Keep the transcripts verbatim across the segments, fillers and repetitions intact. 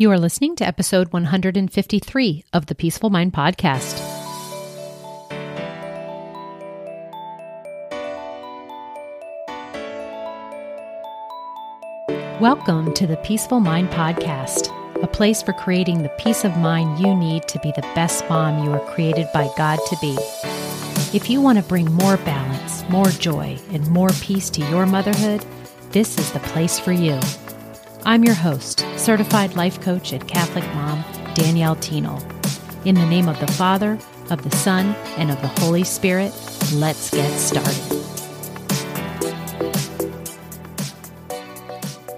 You are listening to episode one hundred fifty-three of the Peaceful Mind Podcast. Welcome to the Peaceful Mind Podcast, a place for creating the peace of mind you need to be the best mom you are created by God to be. If you want to bring more balance, more joy, and more peace to your motherhood, this is the place for you. I'm your host, certified life coach and Catholic mom, Danielle Thienel. In the name of the Father, of the Son, and of the Holy Spirit, let's get started.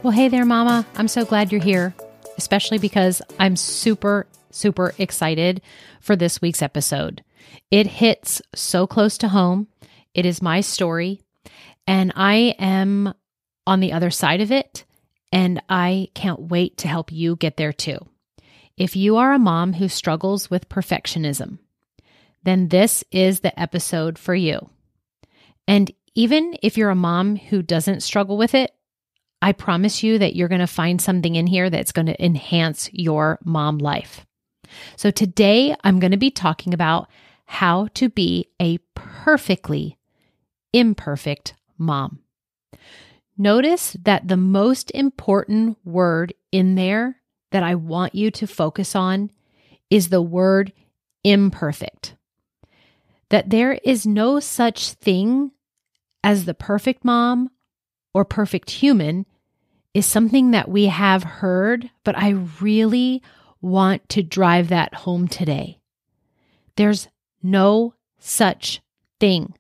Well, hey there, Mama. I'm so glad you're here, especially because I'm super, super excited for this week's episode. It hits so close to home. It is my story, and I am on the other side of it. And I can't wait to help you get there too. If you are a mom who struggles with perfectionism, then this is the episode for you. And even if you're a mom who doesn't struggle with it, I promise you that you're going to find something in here that's going to enhance your mom life. So today I'm going to be talking about how to be a perfectly imperfect mom. Notice that the most important word in there that I want you to focus on is the word imperfect. That there is no such thing as the perfect mom or perfect human is something that we have heard, but I really want to drive that home today. There's no such thing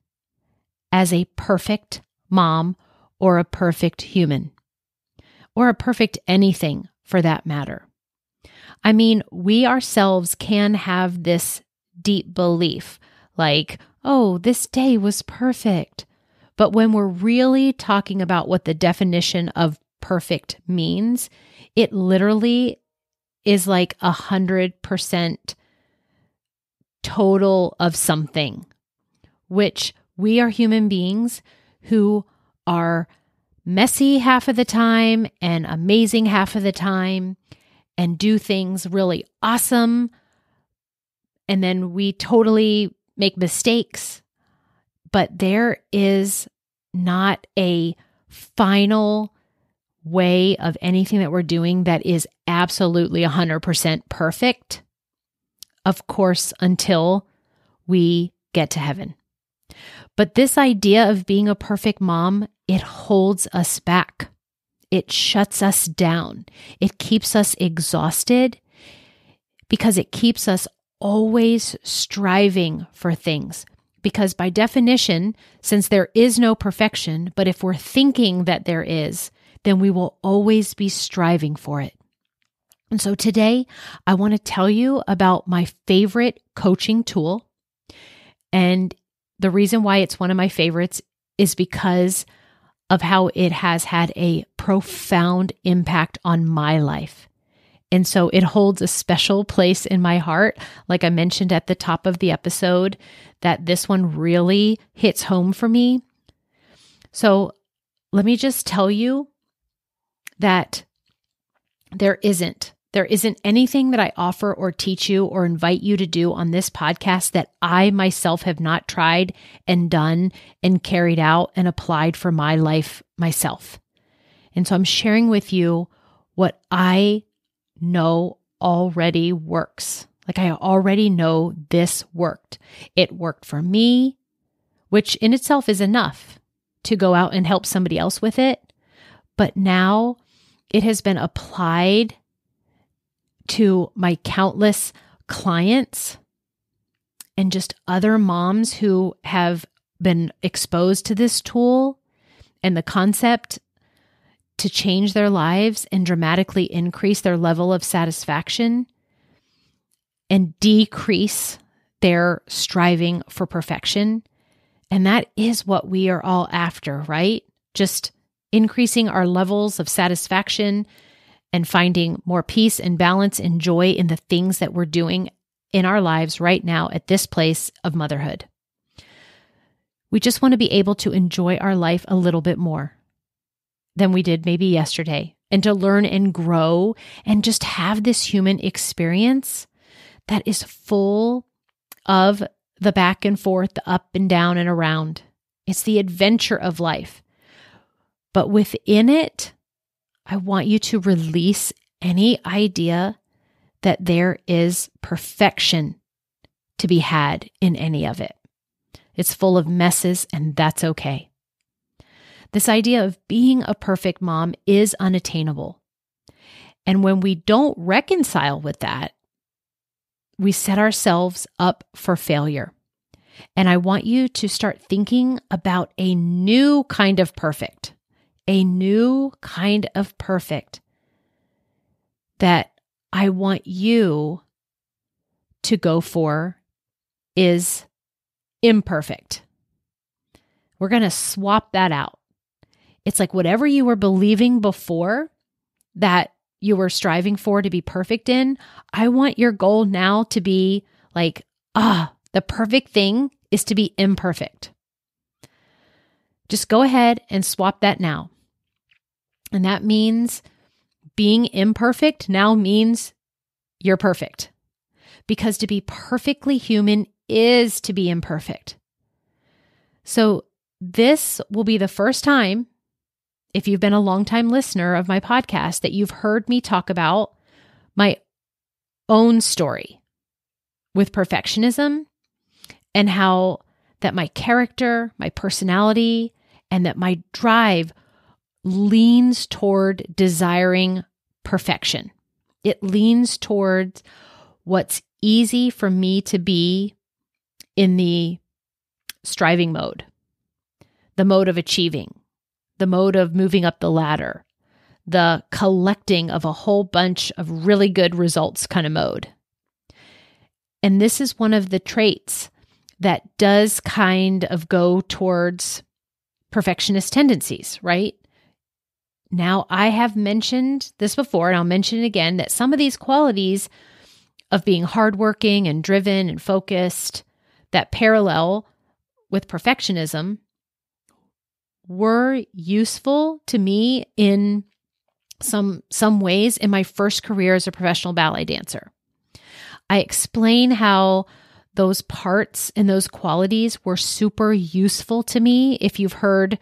as a perfect mom or a perfect human, or a perfect anything for that matter. I mean, we ourselves can have this deep belief, like, oh, this day was perfect. But when we're really talking about what the definition of perfect means, it literally is like a hundred percent total of something, which we are human beings who are messy half of the time and amazing half of the time and do things really awesome. And then we totally make mistakes, but there is not a final way of anything that we're doing that is absolutely one hundred percent perfect, of course, until we get to heaven. But this idea of being a perfect mom, it holds us back. It shuts us down. It keeps us exhausted because it keeps us always striving for things. Because by definition, since there is no perfection, but if we're thinking that there is, then we will always be striving for it. And so today, I want to tell you about my favorite coaching tool. And the reason why it's one of my favorites is because of how it has had a profound impact on my life. And so it holds a special place in my heart. Like I mentioned at the top of the episode, that this one really hits home for me. So let me just tell you that there isn't, there isn't anything that I offer or teach you or invite you to do on this podcast that I myself have not tried and done and carried out and applied for my life myself. And so I'm sharing with you what I know already works. Like I already know this worked. It worked for me, which in itself is enough to go out and help somebody else with it. But now it has been applied to my countless clients and just other moms who have been exposed to this tool and the concept to change their lives and dramatically increase their level of satisfaction and decrease their striving for perfection. And that is what we are all after, right? Just increasing our levels of satisfaction and finding more peace and balance and joy in the things that we're doing in our lives right now at this place of motherhood. We just want to be able to enjoy our life a little bit more than we did maybe yesterday and to learn and grow and just have this human experience that is full of the back and forth, the up and down and around. It's the adventure of life. But within it, I want you to release any idea that there is perfection to be had in any of it. It's full of messes, and that's okay. This idea of being a perfect mom is unattainable. And when we don't reconcile with that, we set ourselves up for failure. And I want you to start thinking about a new kind of perfect, a new kind of perfect that I want you to go for is imperfect. We're going to swap that out. It's like whatever you were believing before that you were striving for to be perfect in, I want your goal now to be like, ah, the perfect thing is to be imperfect. Just go ahead and swap that now. And that means being imperfect now means you're perfect. Because to be perfectly human is to be imperfect. So this will be the first time, if you've been a longtime listener of my podcast, that you've heard me talk about my own story with perfectionism and how that my character, my personality, and that my drive leans toward desiring perfection. It leans towards what's easy for me to be in the striving mode, the mode of achieving, the mode of moving up the ladder, the collecting of a whole bunch of really good results kind of mode. And this is one of the traits that does kind of go towards perfectionist tendencies, right? Now, I have mentioned this before, and I'll mention it again, that some of these qualities of being hardworking and driven and focused that parallel with perfectionism were useful to me in some some ways in my first career as a professional ballet dancer. I explain how those parts and those qualities were super useful to me. If you've heard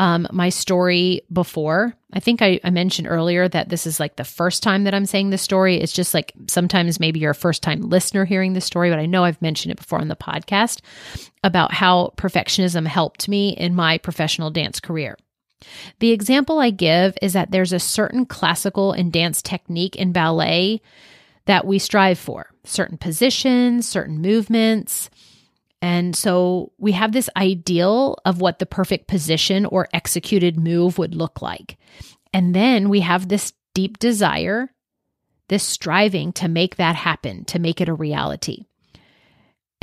um, my story before, I think I, I mentioned earlier that this is like the first time that I'm saying this story. It's just like sometimes maybe you're a first-time listener hearing the story, but I know I've mentioned it before on the podcast about how perfectionism helped me in my professional dance career. The example I give is that there's a certain classical and dance technique in ballet that we strive for, certain positions, certain movements. And so we have this ideal of what the perfect position or executed move would look like. And then we have this deep desire, this striving to make that happen, to make it a reality.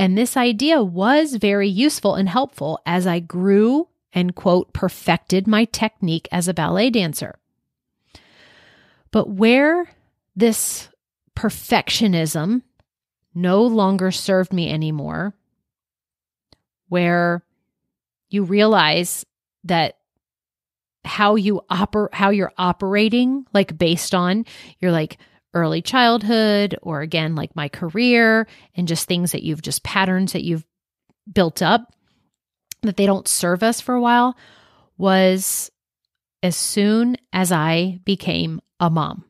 And this idea was very useful and helpful as I grew and, quote, perfected my technique as a ballet dancer. But where this perfectionism no longer served me anymore, where you realize that how you oper- how you're operating, like based on your like early childhood, or again, like my career and just things that you've just patterns that you've built up, that they don't serve us for a while, was as soon as I became a mom.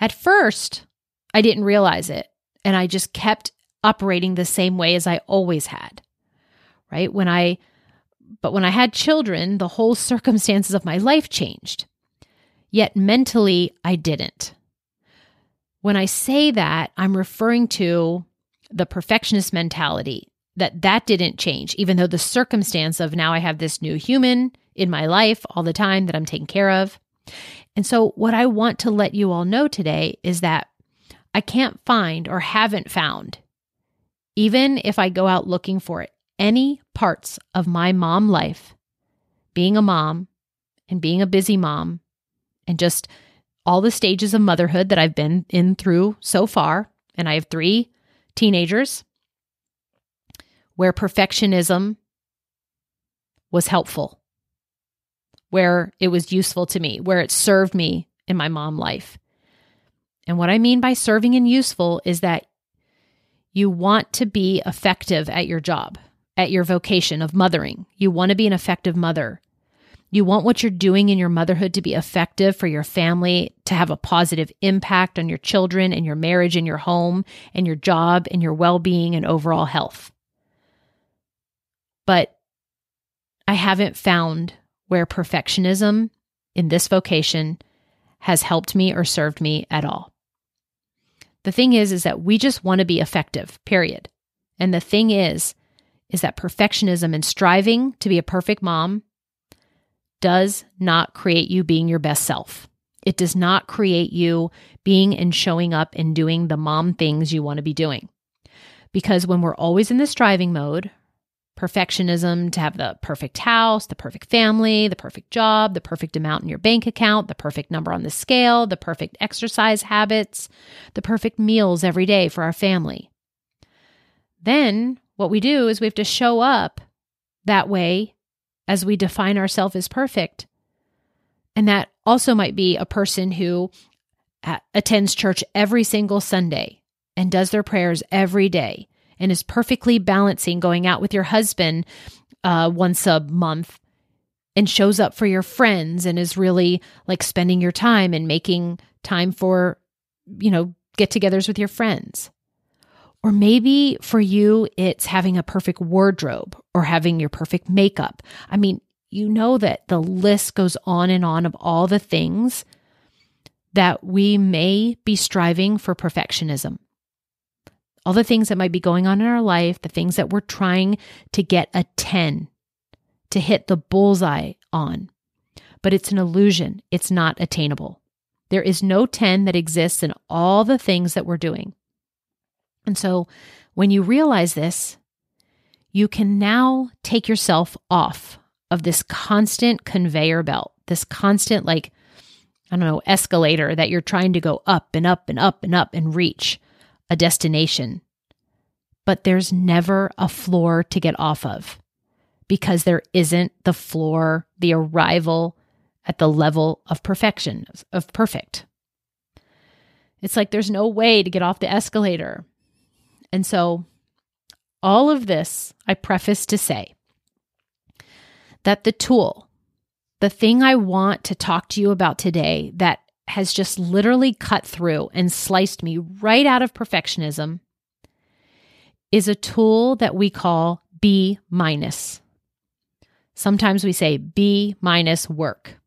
At first, I didn't realize it, and I just kept operating the same way as I always had, right? When I, but when I had children, the whole circumstances of my life changed, yet mentally, I didn't. When I say that, I'm referring to the perfectionist mentality, that that didn't change, even though the circumstance of now I have this new human in my life all the time that I'm taking care of. And so what I want to let you all know today is that I can't find or haven't found, even if I go out looking for it, any parts of my mom life, being a mom and being a busy mom and just all the stages of motherhood that I've been in through so far, and I have three teenagers, where perfectionism was helpful, where it was useful to me, where it served me in my mom life. And what I mean by serving and useful is that you want to be effective at your job, at your vocation of mothering. You want to be an effective mother. You want what you're doing in your motherhood to be effective for your family, to have a positive impact on your children and your marriage and your home and your job and your well-being and overall health. But I haven't found where perfectionism in this vocation has helped me or served me at all. The thing is, is that we just want to be effective, period. And the thing is, is that perfectionism and striving to be a perfect mom does not create you being your best self. It does not create you being and showing up and doing the mom things you want to be doing. Because when we're always in the striving mode, perfectionism to have the perfect house, the perfect family, the perfect job, the perfect amount in your bank account, the perfect number on the scale, the perfect exercise habits, the perfect meals every day for our family. Then what we do is we have to show up that way as we define ourselves as perfect. And that also might be a person who attends church every single Sunday and does their prayers every day, and is perfectly balancing going out with your husband uh, once a month and shows up for your friends and is really like spending your time and making time for, you know, get-togethers with your friends. Or maybe for you, it's having a perfect wardrobe or having your perfect makeup. I mean, you know that the list goes on and on of all the things that we may be striving for perfectionism. All the things that might be going on in our life, the things that we're trying to get a ten, to hit the bullseye on. But it's an illusion. It's not attainable. There is no ten that exists in all the things that we're doing. And so when you realize this, you can now take yourself off of this constant conveyor belt, this constant, like, I don't know, escalator that you're trying to go up and up and up and up and reach a destination, but there's never a floor to get off of because there isn't the floor, the arrival at the level of perfection, of perfect. It's like there's no way to get off the escalator. And so all of this I preface to say that the tool, the thing I want to talk to you about today that has just literally cut through and sliced me right out of perfectionism is a tool that we call B minus. Sometimes we say B minus work.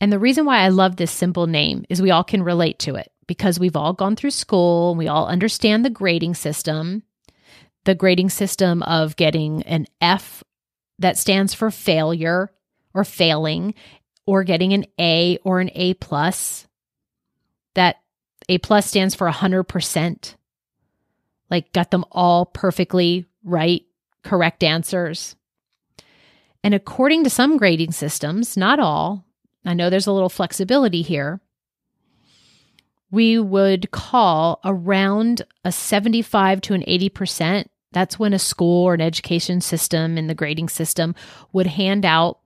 And the reason why I love this simple name is we all can relate to it because we've all gone through school and we all understand the grading system, the grading system of getting an F that stands for failure or failing, or getting an A or an A plus. That A plus stands for one hundred percent. Like got them all perfectly right, correct answers. And according to some grading systems, not all, I know there's a little flexibility here, we would call around a seventy-five to an eighty percent. That's when a school or an education system in the grading system would hand out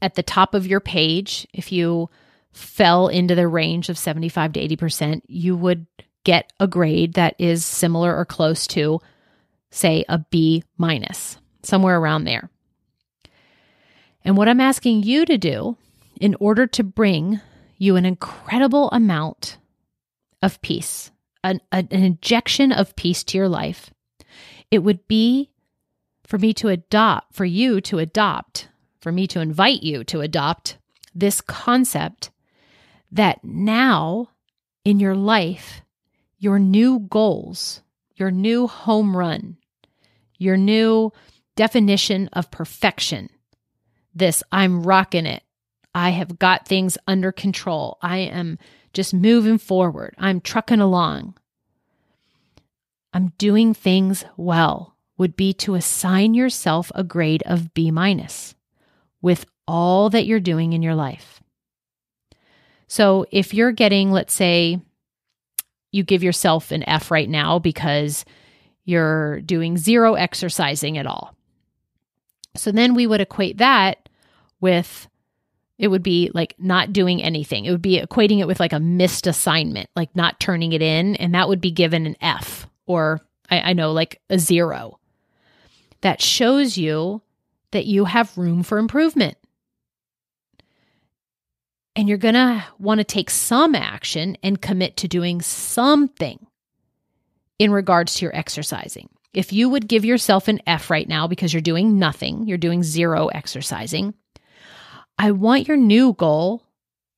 at the top of your page, if you fell into the range of seventy-five to eighty percent, you would get a grade that is similar or close to, say, a B minus, somewhere around there. And what I'm asking you to do in order to bring you an incredible amount of peace, an, an injection of peace to your life, it would be for me to adopt, for you to adopt for me to invite you to adopt this concept that now in your life, your new goals, your new home run, your new definition of perfection, this I'm rocking it, I have got things under control, I am just moving forward, I'm trucking along, I'm doing things well, would be to assign yourself a grade of B minus with all that you're doing in your life. So if you're getting, let's say, you give yourself an F right now because you're doing zero exercising at all. So then we would equate that with, it would be like not doing anything. It would be equating it with like a missed assignment, like not turning it in. And that would be given an F, or I, I know, like a zero. That shows you that you have room for improvement. And you're going to want to take some action and commit to doing something in regards to your exercising. If you would give yourself an F right now because you're doing nothing, you're doing zero exercising, I want your new goal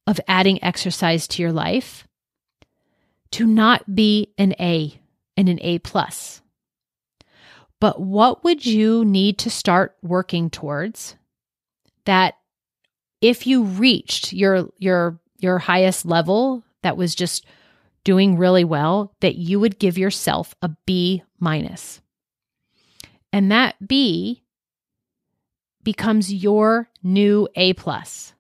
of adding exercise to your life to not be an A and an A plus. But what would you need to start working towards that if you reached your your your highest level that was just doing really well, that you would give yourself a B minus? And that B becomes your new A plus.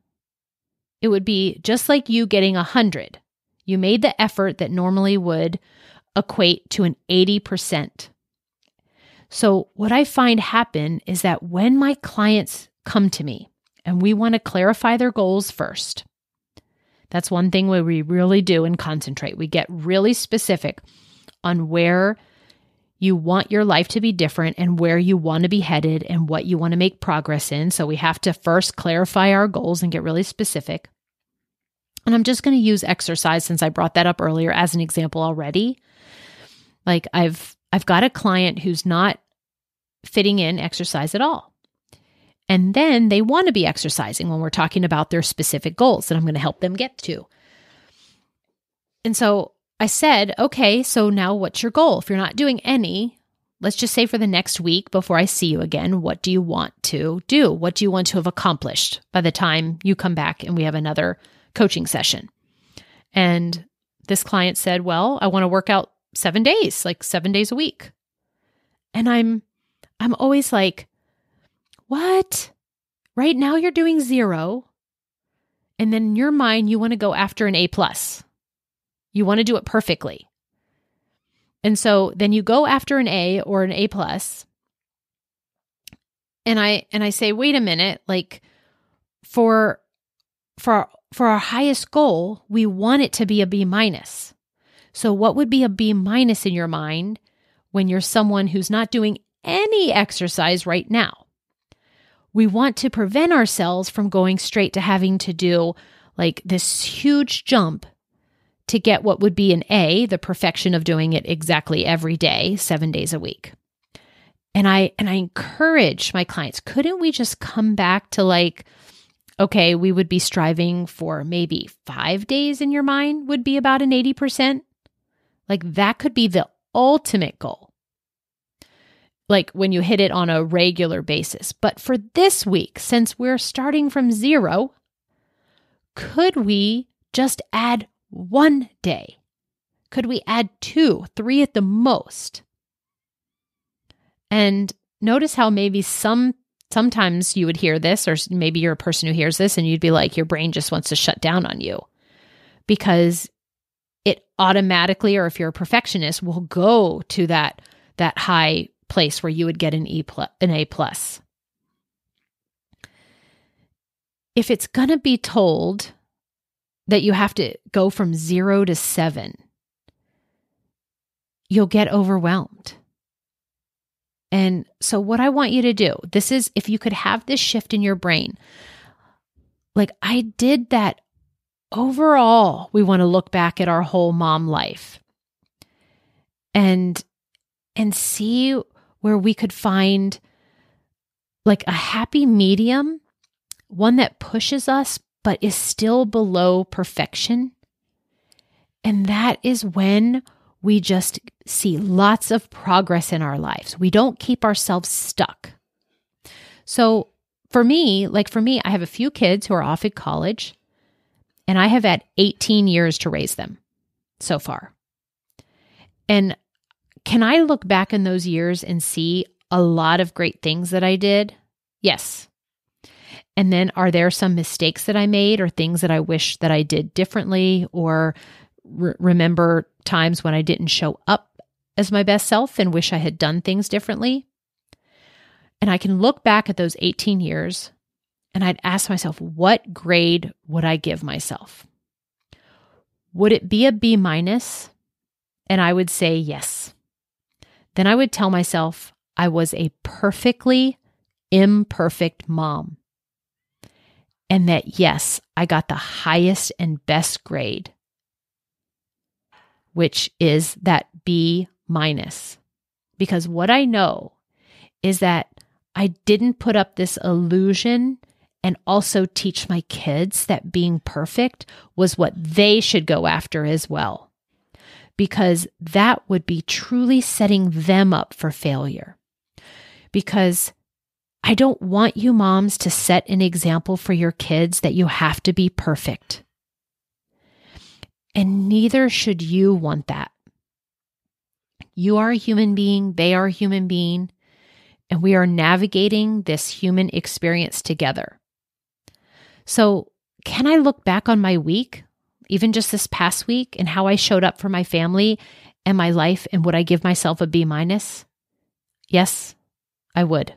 It would be just like you getting one hundred. You made the effort that normally would equate to an eighty percent. So what I find happen is that when my clients come to me and we want to clarify their goals first, that's one thing where we really do and concentrate. We get really specific on where you want your life to be different and where you want to be headed and what you want to make progress in. So we have to first clarify our goals and get really specific. And I'm just going to use exercise since I brought that up earlier as an example already. Like I've I've got a client who's not fitting in exercise at all. And then they want to be exercising when we're talking about their specific goals that I'm going to help them get to. And so I said, okay, so now what's your goal? If you're not doing any, let's just say for the next week before I see you again, what do you want to do? What do you want to have accomplished by the time you come back and we have another coaching session? And this client said, well, I want to work out seven days, like seven days a week. And I'm, I'm always like, what? Right now you're doing zero. And then in your mind, you want to go after an A plus. You want to do it perfectly. And so then you go after an A or an A plus. And I, and I say, wait a minute, like for, for, our, for our highest goal, we want it to be a B minus. So what would be a B minus in your mind when you're someone who's not doing any exercise right now? We want to prevent ourselves from going straight to having to do like this huge jump to get what would be an A, the perfection of doing it exactly every day, seven days a week. And I and I encourage my clients, couldn't we just come back to like, okay, we would be striving for maybe five days in your mind would be about an eighty percent. Like that could be the ultimate goal. Like when you hit it on a regular basis. But for this week, since we're starting from zero, could we just add one day? Could we add two, three at the most? And notice how maybe some sometimes you would hear this, or maybe you're a person who hears this and you'd be like, your brain just wants to shut down on you because it automatically, or if you're a perfectionist, will go to that, that high place where you would get an E plus, an A plus. If it's going to be told that you have to go from zero to seven, you'll get overwhelmed. And so what I want you to do, this is if you could have this shift in your brain, like I did that overall, we want to look back at our whole mom life and, and see where we could find like a happy medium, one that pushes us, but is still below perfection. And that is when we just see lots of progress in our lives. We don't keep ourselves stuck. So for me, like for me, I have a few kids who are off at college and I have had eighteen years to raise them so far. And can I look back in those years and see a lot of great things that I did? Yes. And then are there some mistakes that I made or things that I wish that I did differently, or re- remember times when I didn't show up as my best self and wish I had done things differently? And I can look back at those eighteen years and I'd ask myself, what grade would I give myself? Would it be a B minus? And I would say yes. Then I would tell myself I was a perfectly imperfect mom. And that yes, I got the highest and best grade, which is that B minus. Because what I know is that I didn't put up this illusion and also teach my kids that being perfect was what they should go after as well, because that would be truly setting them up for failure. Because I don't want you moms to set an example for your kids that you have to be perfect. And neither should you want that. You are a human being, they are a human being, and we are navigating this human experience together. So can I look back on my week, even just this past week, and how I showed up for my family and my life, and would I give myself a B minus? Yes, I would.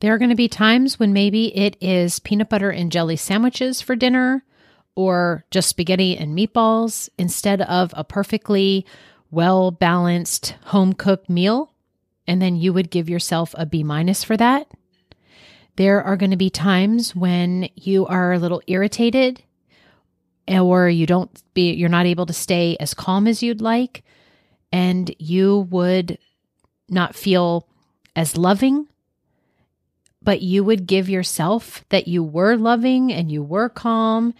There are going to be times when maybe it is peanut butter and jelly sandwiches for dinner, or just spaghetti and meatballs instead of a perfectly well-balanced home-cooked meal, and then you would give yourself a B minus for that. There are going to be times when you are a little irritated, or you don't be, you're not able to stay as calm as you'd like, and you would not feel as loving, but you would give yourself that you were loving and you were calm,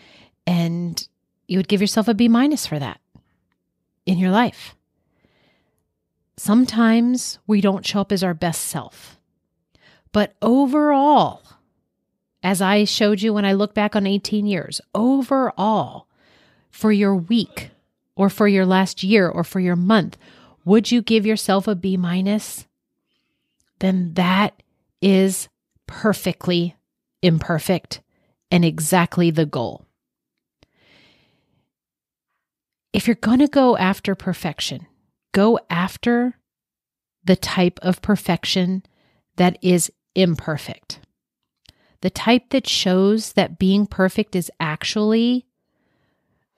and you would give yourself a B minus for that in your life. Sometimes we don't show up as our best self. But overall, as I showed you when I look back on eighteen years, overall, for your week or for your last year or for your month, would you give yourself a B minus? Then that is perfectly imperfect and exactly the goal. If you're going to go after perfection, go after the type of perfection that is imperfect. The type that shows that being perfect is actually,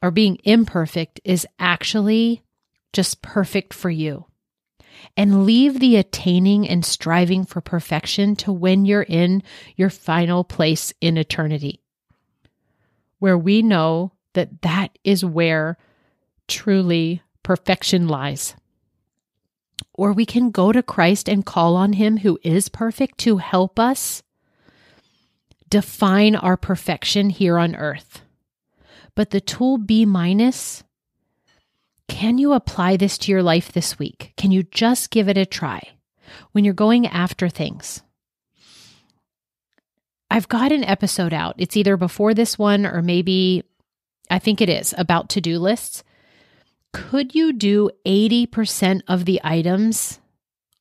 or being imperfect is actually just perfect for you. And leave the attaining and striving for perfection to when you're in your final place in eternity, where we know that that is where truly perfection lies. Or we can go to Christ and call on him who is perfect to help us define our perfection here on earth. But the tool B minus, can you apply this to your life this week? Can you just give it a try when you're going after things? I've got an episode out. It's either before this one or maybe, I think it is, about to-do lists. Could you do eighty percent of the items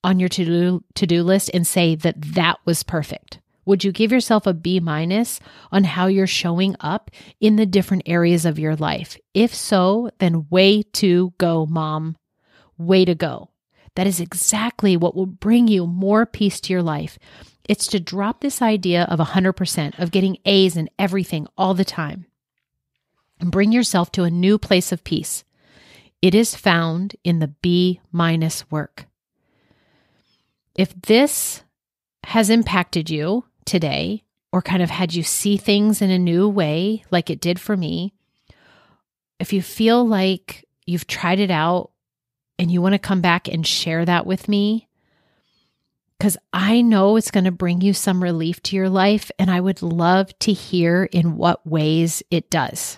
on your to-do to-do list and say that that was perfect? Would you give yourself a B minus on how you're showing up in the different areas of your life? If so, then way to go, mom. Way to go. That is exactly what will bring you more peace to your life. It's to drop this idea of one hundred percent, of getting A's in everything all the time, and bring yourself to a new place of peace. It is found in the B minus work. If this has impacted you today, or kind of had you see things in a new way, like it did for me, if you feel like you've tried it out and you want to come back and share that with me, because I know it's going to bring you some relief to your life, and I would love to hear in what ways it does.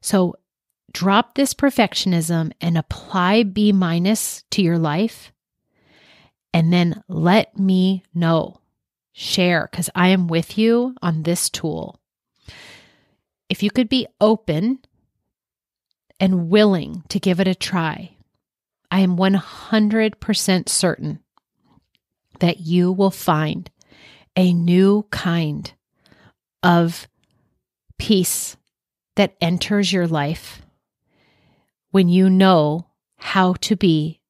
So drop this perfectionism and apply B minus to your life, and then let me know. Share, because I am with you on this tool. If you could be open and willing to give it a try, I am one hundred percent certain that you will find a new kind of peace that enters your life when you know how to be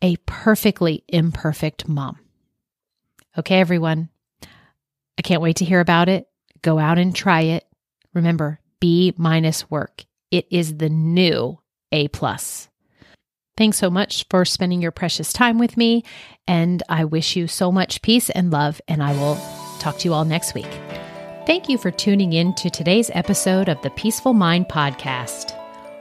a perfectly imperfect mom. Okay, everyone, I can't wait to hear about it. Go out and try it. Remember, B minus work. It is the new A plus. Thanks so much for spending your precious time with me, and I wish you so much peace and love, and I will talk to you all next week. Thank you for tuning in to today's episode of the Peaceful Mind Podcast.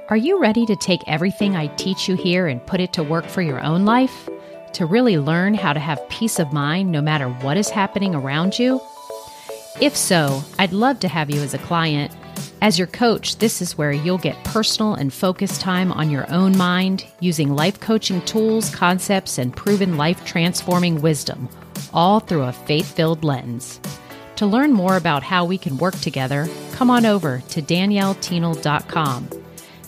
Are you ready to take everything I teach you here and put it to work for your own life? To really learn how to have peace of mind no matter what is happening around you? If so, I'd love to have you as a client. As your coach, this is where you'll get personal and focused time on your own mind using life coaching tools, concepts, and proven life-transforming wisdom, all through a faith-filled lens. To learn more about how we can work together, come on over to danielle thienel dot com.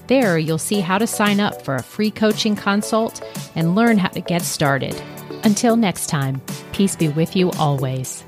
There, you'll see how to sign up for a free coaching consult and learn how to get started. Until next time, peace be with you always.